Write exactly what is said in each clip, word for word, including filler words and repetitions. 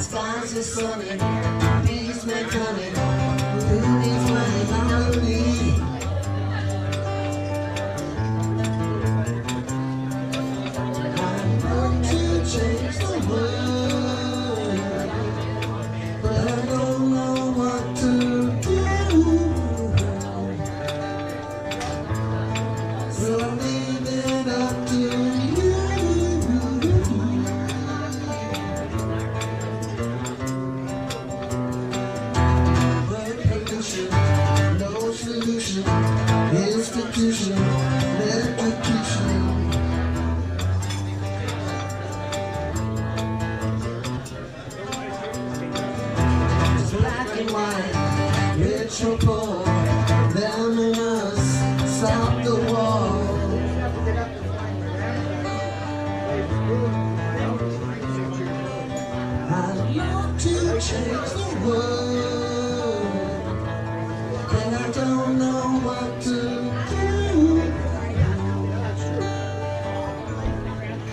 Skies are sunny, bees make honey, who needs money, money? I want to change the world, but I don't know what to do, so I leave it up to you. Institution, education. It's black and white, rich or poor, them and us, stop the war. I want to change the world, and I don't know what to do.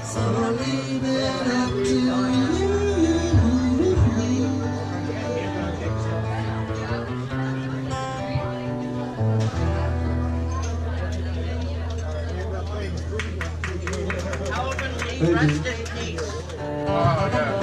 So I leave it up to you. How often do you brush your teeth? Oh, yeah.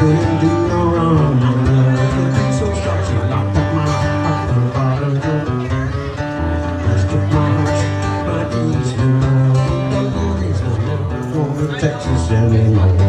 Couldn't do no wrong, so starchy, locked up my heart and bottom door. That's the part, but he's in the movies, I'm never going to Texas anymore.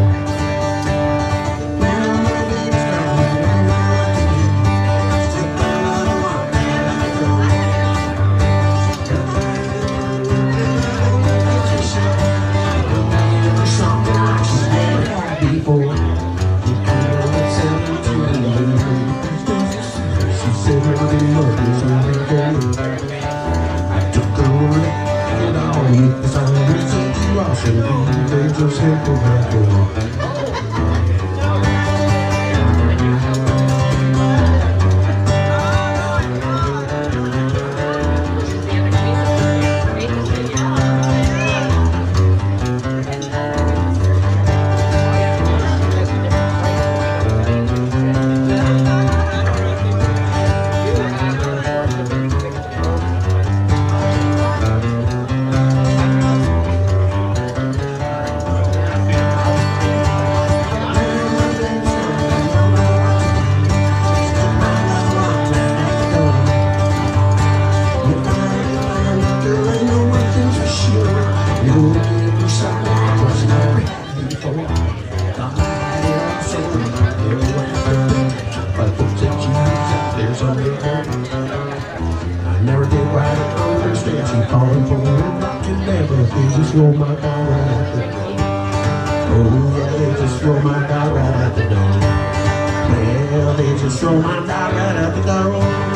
Oh my God, right at the door. Oh yeah, they just throw my God right at the door. Well, they just just throw my dime right out the door.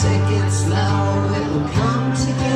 Take it, Lord, I can take it.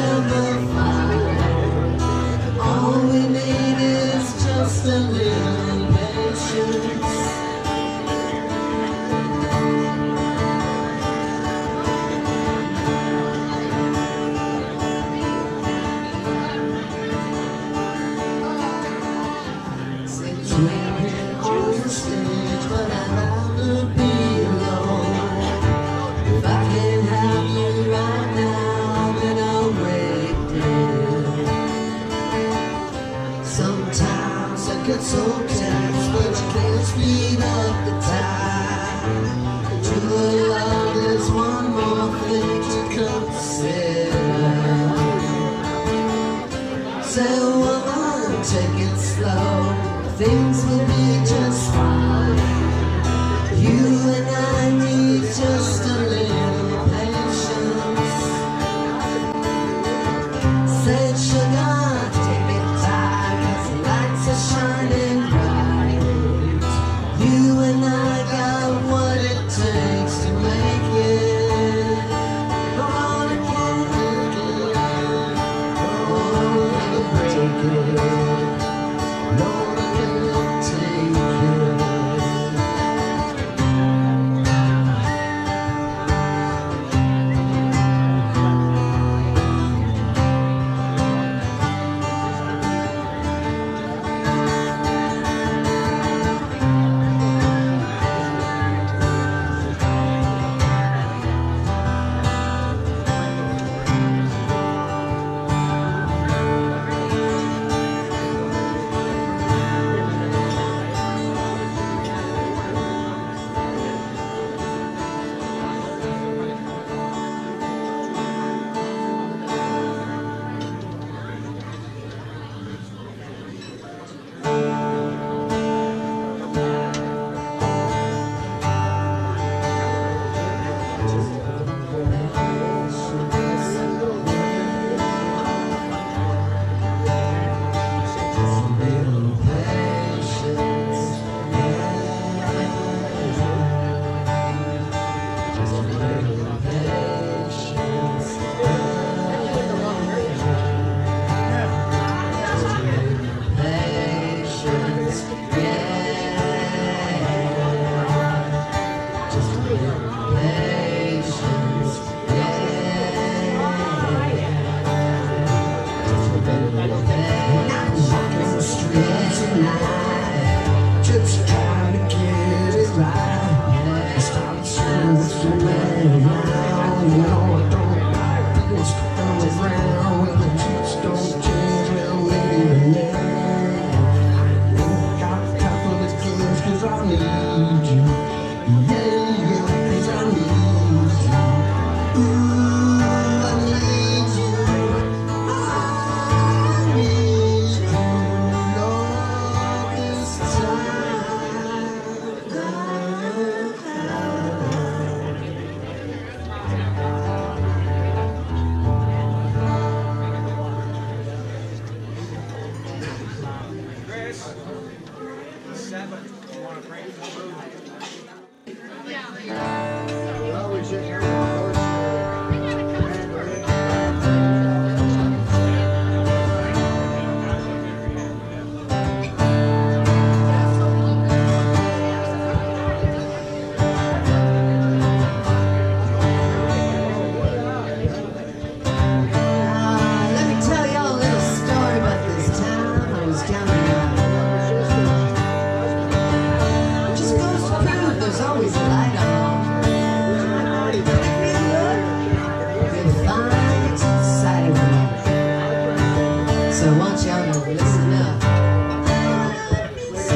So watch out, now listen up.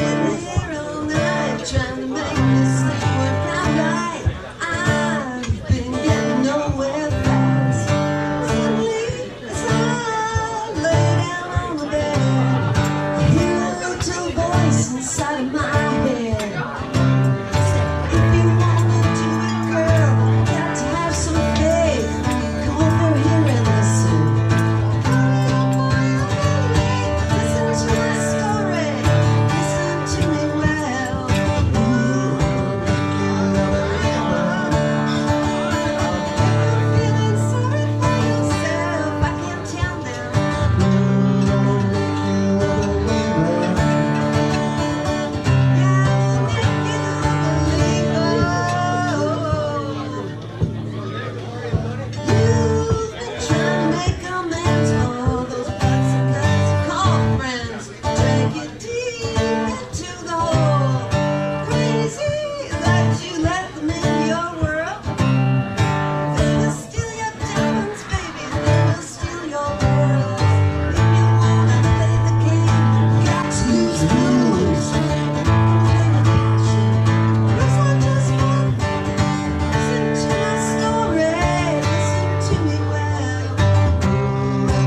We're all night trying to make this thing work out right. I've been getting nowhere fast. Suddenly, it's all lay down on the bed. I hear a little voice inside of my head. If you wanna do it, girl, you got to have some faith. Come over here and listen. Listen to my story. Listen to me well. You're feeling sorry for yourself. I can't tell them. Yeah, you're a believer. You've been trying to make amends for all those butts and guts you call friends. Drag you deep into the hole. Crazy that you let them in your world. They will steal your diamonds, baby. They will steal your pearls. If you wanna play the game, you got to use rules. It's not just fun. Listen to my story. Listen to me well. Feeling sorry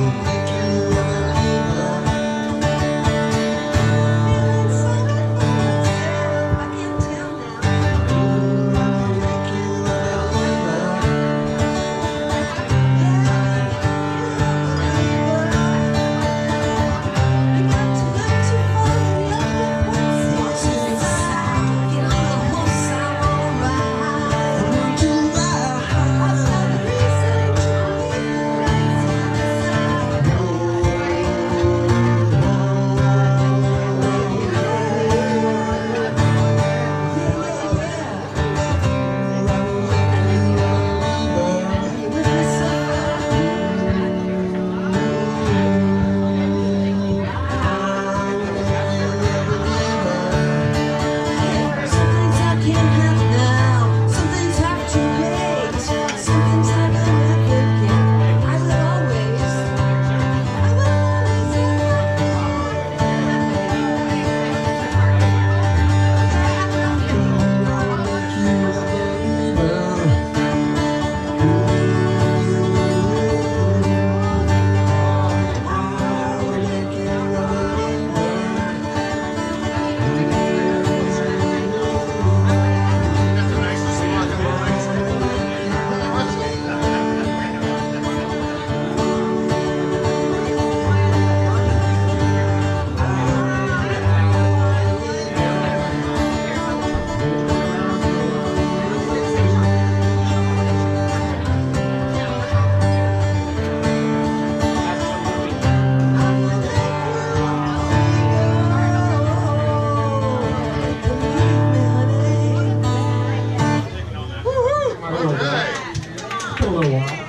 for myself. I can't tell now. You got to look too far in love with what's inside. Get on the whole side, alright. I've got a reason to live right inside. Woo-hoo! Took a little while.